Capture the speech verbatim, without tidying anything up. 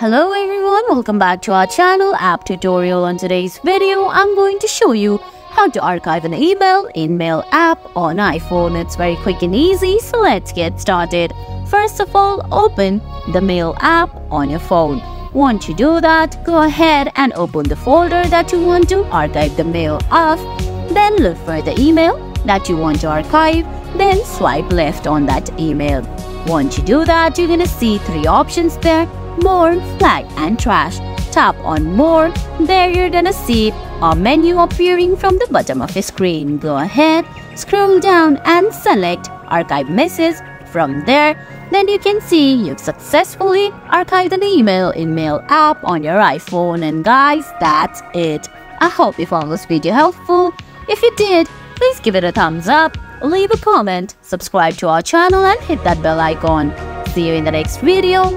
Hello everyone, welcome back to our channel App Tutorial. On today's video, I'm going to show you how to archive an email in Mail app on iPhone. It's very quick and easy, so let's get started. First of all, open the Mail app on your phone. Once you do that, go ahead and open the folder that you want to archive the mail of. Then look for the email that you want to archive, then swipe left on that email. Once you do that, you're gonna see three options there: More, Flag and Trash. Tap on More. There you're gonna see a menu appearing from the bottom of your screen. Go ahead, scroll down and select Archive Message from there. Then you can see you've successfully archived an email in Mail app on your iPhone. And guys, that's it. I hope you found this video helpful. If you did, please give it a thumbs up, leave a comment, subscribe to our channel and hit that bell icon. See you in the next video.